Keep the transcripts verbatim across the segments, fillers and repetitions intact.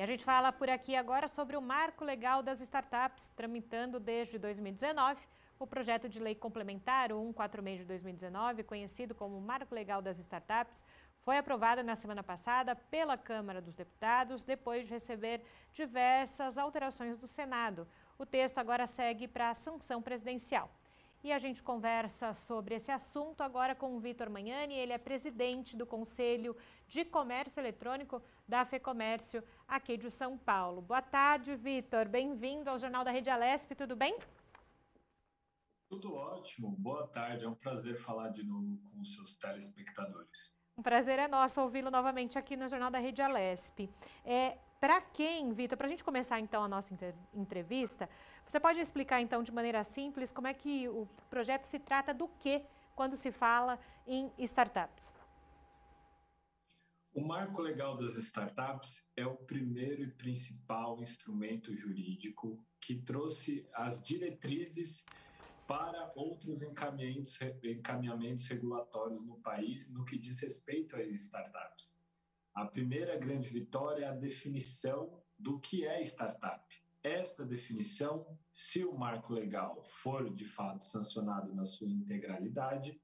E a gente fala por aqui agora sobre o Marco Legal das Startups, tramitando desde dois mil e dezenove o projeto de lei complementar cento e quarenta e seis de dois mil e dezenove, conhecido como Marco Legal das Startups, foi aprovado na semana passada pela Câmara dos Deputados, depois de receber diversas alterações do Senado. O texto agora segue para a sanção presidencial. E a gente conversa sobre esse assunto agora com o Victor Magnani. Ele é presidente do Conselho de Comércio Eletrônico da FecoMércio aqui de São Paulo. Boa tarde, Victor. Bem-vindo ao Jornal da Rede Alesp. Tudo bem? Tudo ótimo. Boa tarde. É um prazer falar de novo com os seus telespectadores. Um prazer é nosso ouvi-lo novamente aqui no Jornal da Rede Alesp. É, para quem, Victor, para a gente começar então a nossa entrevista, você pode explicar então de maneira simples como é que o projeto se trata do quê quando se fala em startups? O Marco Legal das Startups é o primeiro e principal instrumento jurídico que trouxe as diretrizes para outros encaminhamentos, encaminhamentos regulatórios no país no que diz respeito às startups. A primeira grande vitória é a definição do que é startup. Esta definição, se o marco legal for de fato sancionado na sua integralidade,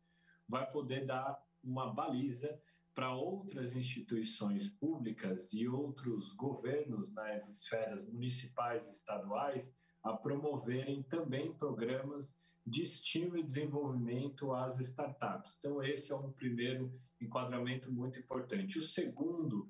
vai poder dar uma baliza para outras instituições públicas e outros governos nas esferas municipais e estaduais a promoverem também programas de estímulo e desenvolvimento às startups. Então, esse é um primeiro enquadramento muito importante. O segundo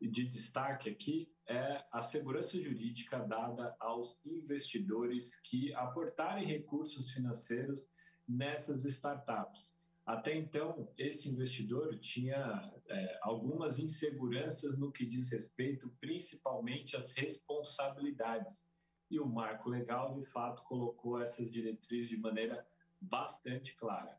de destaque aqui é a segurança jurídica dada aos investidores que aportarem recursos financeiros nessas startups. Até então, esse investidor tinha é, algumas inseguranças no que diz respeito principalmente às responsabilidades. E o marco legal, de fato, colocou essas diretrizes de maneira bastante clara.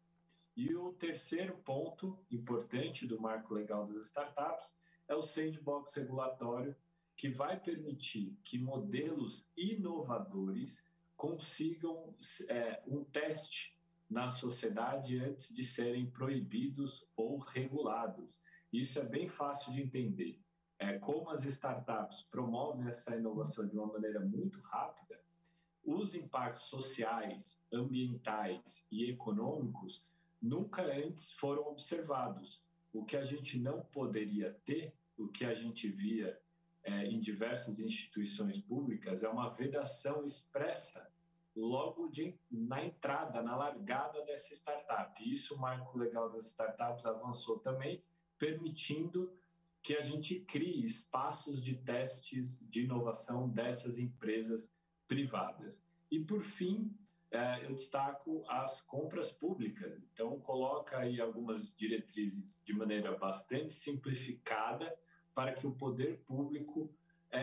E o terceiro ponto importante do marco legal das startups é o sandbox regulatório, que vai permitir que modelos inovadores consigam é, um teste na sociedade antes de serem proibidos ou regulados. Isso é bem fácil de entender. É, como as startups promovem essa inovação de uma maneira muito rápida, os impactos sociais, ambientais e econômicos nunca antes foram observados. O que a gente não poderia ter, o que a gente via é, em diversas instituições públicas, é uma vedação expressa logo de, na entrada, na largada dessa startup. E isso o Marco Legal das Startups avançou também, permitindo que a gente crie espaços de testes de inovação dessas empresas privadas. E, por fim, eu destaco as compras públicas. Então, coloca aí algumas diretrizes de maneira bastante simplificada para que o poder público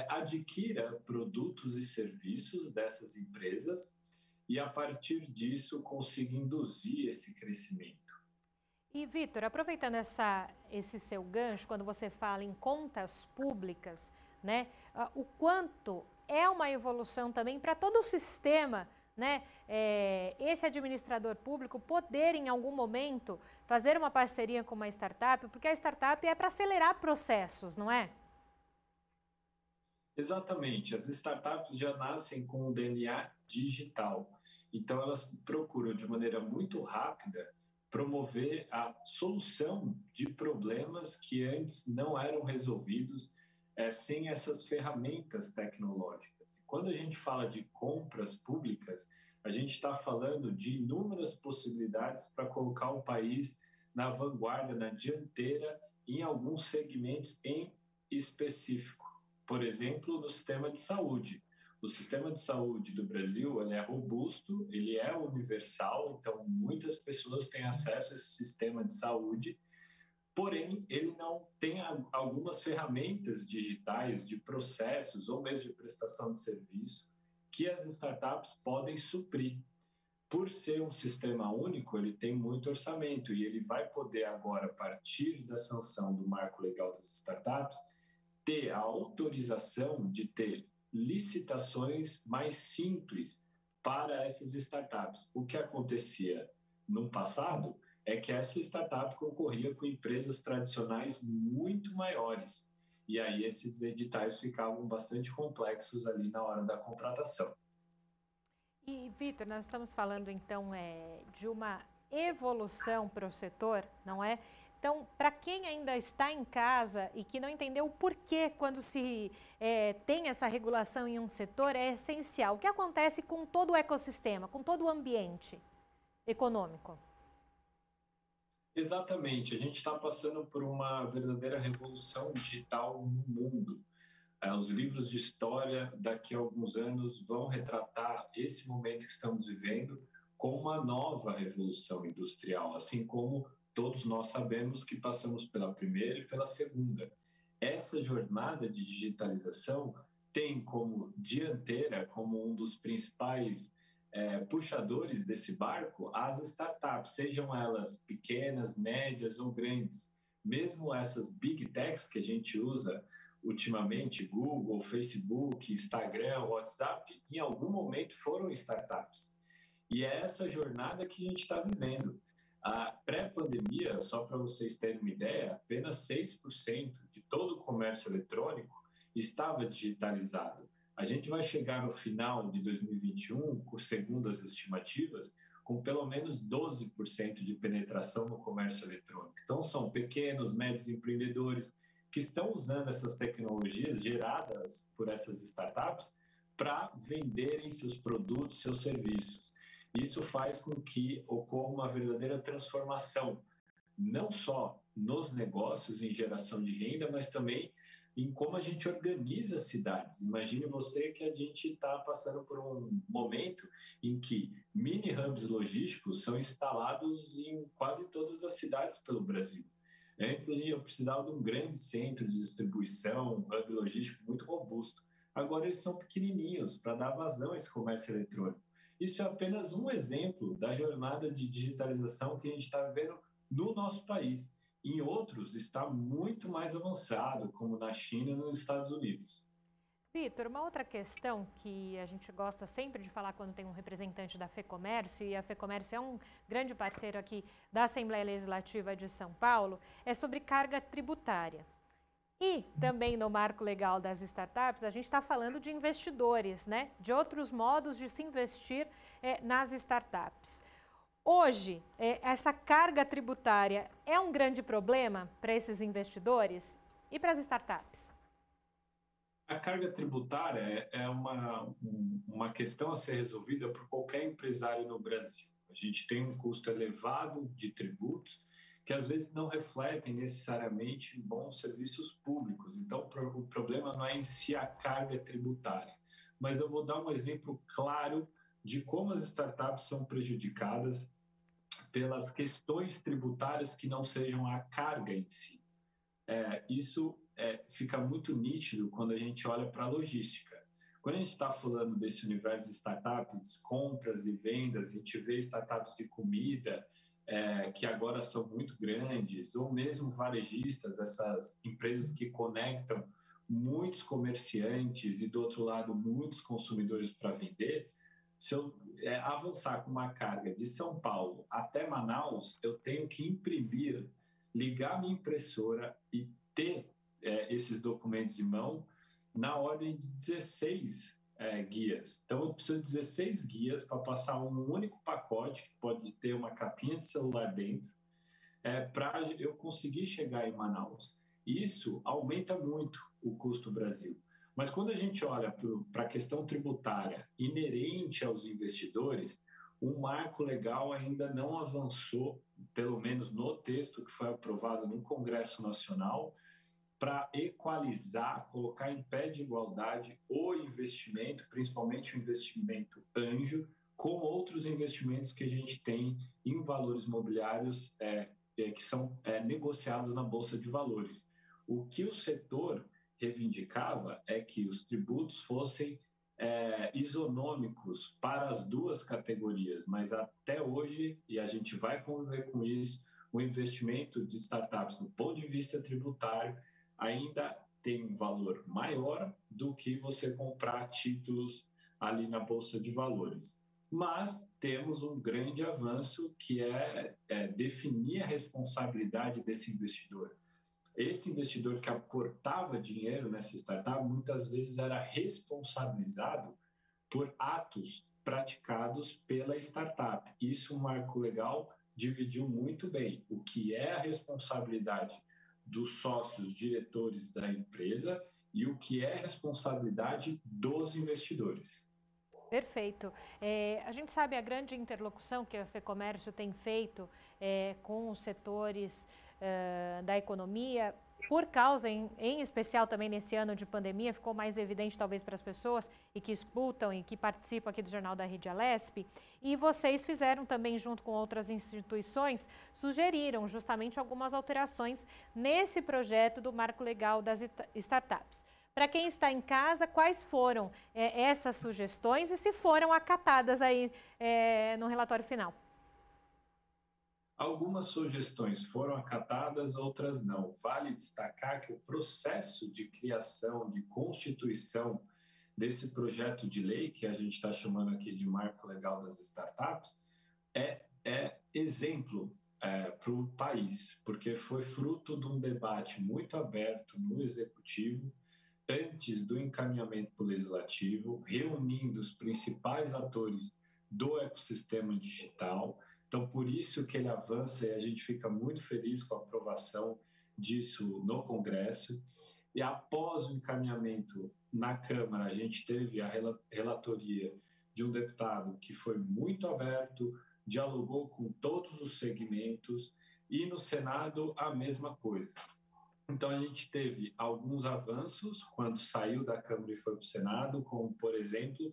adquira produtos e serviços dessas empresas e, a partir disso, consiga induzir esse crescimento. E, Victor, aproveitando essa, esse seu gancho, quando você fala em contas públicas, né, o quanto é uma evolução também para todo o sistema, né, é, esse administrador público poder, em algum momento, fazer uma parceria com uma startup, porque a startup é para acelerar processos, não é? Exatamente. As startups já nascem com o D N A digital. Então, elas procuram, de maneira muito rápida, promover a solução de problemas que antes não eram resolvidos é, sem essas ferramentas tecnológicas. E quando a gente fala de compras públicas, a gente está falando de inúmeras possibilidades para colocar o país na vanguarda, na dianteira, em alguns segmentos em específico. Por exemplo, no sistema de saúde. O sistema de saúde do Brasil ele é robusto, ele é universal, então muitas pessoas têm acesso a esse sistema de saúde, porém ele não tem algumas ferramentas digitais de processos ou mesmo de prestação de serviço que as startups podem suprir. Por ser um sistema único, ele tem muito orçamento e ele vai poder agora, a partir da sanção do Marco Legal das Startups, ter a autorização de ter licitações mais simples para essas startups. O que acontecia no passado é que essa startup concorria com empresas tradicionais muito maiores. e aí esses editais ficavam bastante complexos ali na hora da contratação. E, Victor, nós estamos falando, então, é, de uma evolução para o setor, não é? Então, para quem ainda está em casa e que não entendeu o porquê quando se é, tem essa regulação em um setor, é essencial. O que acontece com todo o ecossistema, com todo o ambiente econômico? Exatamente. A gente está passando por uma verdadeira revolução digital no mundo. Os livros de história daqui a alguns anos vão retratar esse momento que estamos vivendo com uma nova revolução industrial, assim como todos nós sabemos que passamos pela primeira e pela segunda. Essa jornada de digitalização tem como dianteira, como um dos principais é, puxadores desse barco, as startups, sejam elas pequenas, médias ou grandes. Mesmo essas big techs que a gente usa ultimamente, Google, Facebook, Instagram, WhatsApp, em algum momento foram startups. E é essa jornada que a gente está vivendo. A pré-pandemia, só para vocês terem uma ideia, apenas seis por cento de todo o comércio eletrônico estava digitalizado. A gente vai chegar no final de dois mil e vinte e um, segundo as estimativas, com pelo menos doze por cento de penetração no comércio eletrônico. Então, são pequenos, médios empreendedores que estão usando essas tecnologias geradas por essas startups para venderem seus produtos, seus serviços. Isso faz com que ocorra uma verdadeira transformação, não só nos negócios, em geração de renda, mas também em como a gente organiza as cidades. Imagine você que a gente está passando por um momento em que mini hubs logísticos são instalados em quase todas as cidades pelo Brasil. Antes, eu precisava de um grande centro de distribuição, um hub logístico muito robusto. Agora, eles são pequenininhos para dar vazão a esse comércio eletrônico. Isso é apenas um exemplo da jornada de digitalização que a gente está vendo no nosso país. Em outros, está muito mais avançado, como na China e nos Estados Unidos. Victor, uma outra questão que a gente gosta sempre de falar quando tem um representante da FeComércio, e a FeComércio é um grande parceiro aqui da Assembleia Legislativa de São Paulo, é sobre carga tributária. E também no marco legal das startups, a gente está falando de investidores, né? De outros modos de se investir é, nas startups. Hoje, é, essa carga tributária é um grande problema para esses investidores e para as startups? A carga tributária é uma, uma questão a ser resolvida por qualquer empresário no Brasil. A gente tem um custo elevado de tributos que às vezes não refletem necessariamente bons serviços públicos. Então, o problema não é em si a carga tributária. Mas eu vou dar um exemplo claro de como as startups são prejudicadas pelas questões tributárias que não sejam a carga em si. É, isso... É, fica muito nítido quando a gente olha para a logística. Quando a gente está falando desse universo de startups, compras e vendas, a gente vê startups de comida é, que agora são muito grandes, ou mesmo varejistas, essas empresas que conectam muitos comerciantes e, do outro lado, muitos consumidores para vender. Se eu é, avançar com uma carga de São Paulo até Manaus, eu tenho que imprimir, ligar minha impressora e ter esses documentos em mão, na ordem de dezesseis é, guias. Então, eu preciso de dezesseis guias para passar um único pacote, que pode ter uma capinha de celular dentro, é, para eu conseguir chegar em Manaus. Isso aumenta muito o custo do Brasil. Mas quando a gente olha para a questão tributária inerente aos investidores, o marco legal ainda não avançou, pelo menos no texto que foi aprovado no Congresso Nacional, para equalizar, colocar em pé de igualdade o investimento, principalmente o investimento anjo, com outros investimentos que a gente tem em valores imobiliários é, é, que são é, negociados na Bolsa de Valores. O que o setor reivindicava é que os tributos fossem é, isonômicos para as duas categorias, mas até hoje, e a gente vai conviver com isso, o investimento de startups do ponto de vista tributário ainda tem um valor maior do que você comprar títulos ali na Bolsa de Valores. Mas temos um grande avanço que é, é definir a responsabilidade desse investidor. esse investidor que aportava dinheiro nessa startup muitas vezes era responsabilizado por atos praticados pela startup. Isso o Marco Legal dividiu muito bem, o que é a responsabilidade dos sócios diretores da empresa e o que é responsabilidade dos investidores. Perfeito. É, a gente sabe a grande interlocução que a FeComércio tem feito é, com os setores é, da economia, por causa, em, em especial também nesse ano de pandemia, ficou mais evidente talvez para as pessoas e que escutam e que participam aqui do Jornal da Rede Alesp. E vocês fizeram também, junto com outras instituições, sugeriram justamente algumas alterações nesse projeto do Marco Legal das Startups. Para quem está em casa, quais foram é, essas sugestões e se foram acatadas aí é, no relatório final? Algumas sugestões foram acatadas, outras não. Vale destacar que o processo de criação, de constituição desse projeto de lei, que a gente está chamando aqui de Marco Legal das Startups, é, é exemplo é, para o país, porque foi fruto de um debate muito aberto no Executivo, antes do encaminhamento para o Legislativo, reunindo os principais atores do ecossistema digital. Então, por isso que ele avança e a gente fica muito feliz com a aprovação disso no Congresso. E após o encaminhamento na Câmara, a gente teve a relatoria de um deputado que foi muito aberto, dialogou com todos os segmentos e no Senado a mesma coisa. Então, a gente teve alguns avanços quando saiu da Câmara e foi para o Senado, como, por exemplo,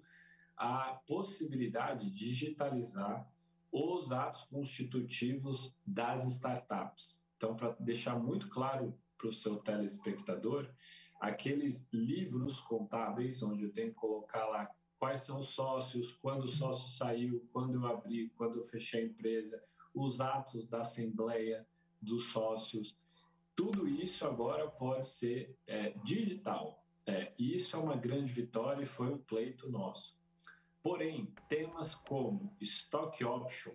a possibilidade de digitalizar os atos constitutivos das startups. Então, para deixar muito claro para o seu telespectador, aqueles livros contábeis, onde eu tenho que colocar lá quais são os sócios, quando o sócio saiu, quando eu abri, quando eu fechei a empresa, os atos da Assembleia dos sócios. Tudo isso agora pode ser é, digital. É, e isso é uma grande vitória e foi um pleito nosso. Porém, temas como stock option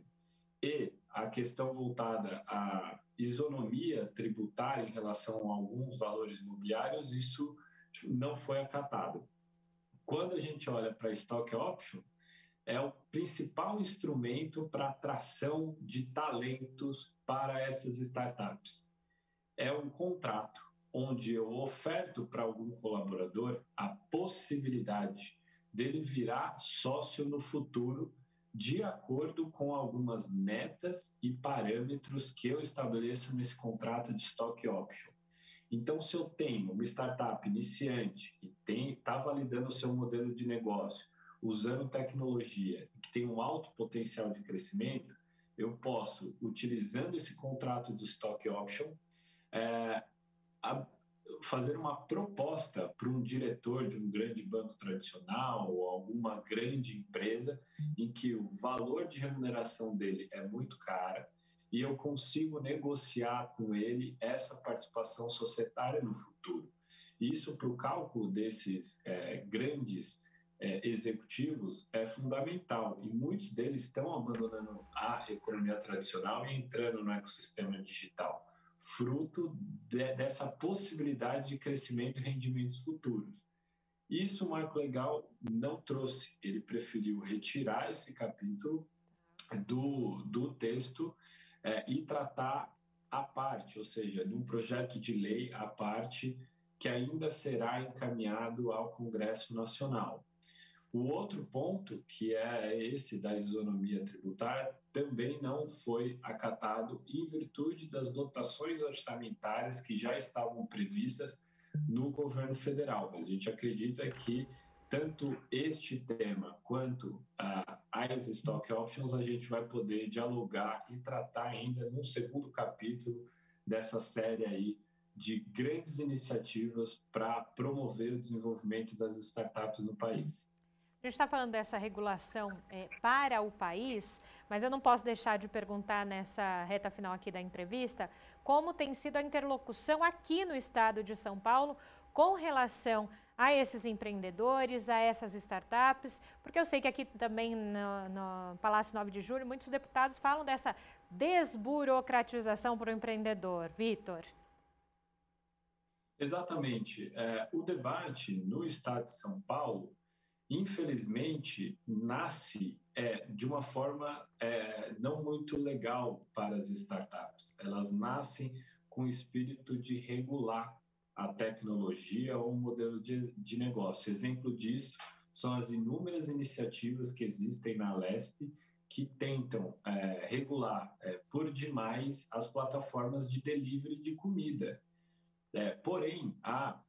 e a questão voltada à isonomia tributária em relação a alguns valores imobiliários, isso não foi acatado. Quando a gente olha para stock option, é o principal instrumento para atração de talentos para essas startups. É um contrato onde eu oferto para algum colaborador a possibilidade dele virar sócio no futuro de acordo com algumas metas e parâmetros que eu estabeleço nesse contrato de stock option. Então, se eu tenho uma startup iniciante que está validando o seu modelo de negócio, usando tecnologia, que tem um alto potencial de crescimento, eu posso, utilizando esse contrato de stock option, É, a fazer uma proposta para um diretor de um grande banco tradicional ou alguma grande empresa em que o valor de remuneração dele é muito caro e eu consigo negociar com ele essa participação societária no futuro. Isso, para o cálculo desses é, grandes é, executivos, é fundamental e muitos deles estão abandonando a economia tradicional e entrando no ecossistema digital, fruto de, dessa possibilidade de crescimento e rendimentos futuros. Isso o Marco Legal não trouxe, ele preferiu retirar esse capítulo do, do texto é, e tratar à parte, ou seja, num projeto de lei à parte que ainda será encaminhado ao Congresso Nacional. O outro ponto, que é esse da isonomia tributária, também não foi acatado em virtude das dotações orçamentárias que já estavam previstas no governo federal. Mas a gente acredita que tanto este tema quanto ah, as stock options a gente vai poder dialogar e tratar ainda no segundo capítulo dessa série aí de grandes iniciativas para promover o desenvolvimento das startups no país. A gente está falando dessa regulação é, para o país, mas eu não posso deixar de perguntar nessa reta final aqui da entrevista como tem sido a interlocução aqui no estado de São Paulo com relação a esses empreendedores, a essas startups, porque eu sei que aqui também no, no Palácio nove de julho muitos deputados falam dessa desburocratização para o empreendedor. Victor. Exatamente. É, o debate no estado de São Paulo, infelizmente, nasce é, de uma forma é, não muito legal para as startups. Elas nascem com o espírito de regular a tecnologia ou o modelo de, de negócio. Exemplo disso são as inúmeras iniciativas que existem na Alesp que tentam é, regular é, por demais as plataformas de delivery de comida. É, porém, há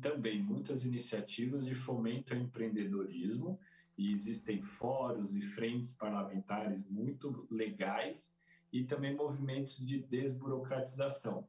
também muitas iniciativas de fomento ao empreendedorismo e existem fóruns e frentes parlamentares muito legais e também movimentos de desburocratização.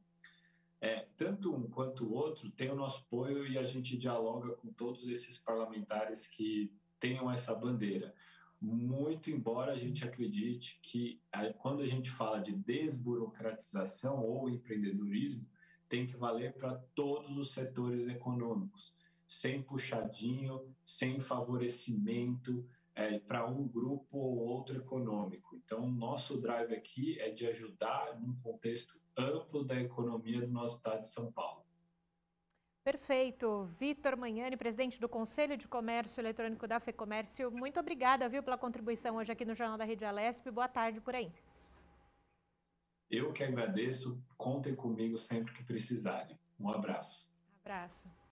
É, tanto um quanto o outro tem o nosso apoio e a gente dialoga com todos esses parlamentares que tenham essa bandeira. Muito embora a gente acredite que quando a gente fala de desburocratização ou empreendedorismo, tem que valer para todos os setores econômicos, sem puxadinho, sem favorecimento é, para um grupo ou outro econômico. Então, nosso drive aqui é de ajudar num contexto amplo da economia do nosso estado de São Paulo. Perfeito. Victor Magnani, presidente do Conselho de Comércio Eletrônico da FecomercioSP, muito obrigada, viu, pela contribuição hoje aqui no Jornal da Rede Alesp. Boa tarde por aí. Eu que agradeço, contem comigo sempre que precisarem. Um abraço. Um abraço.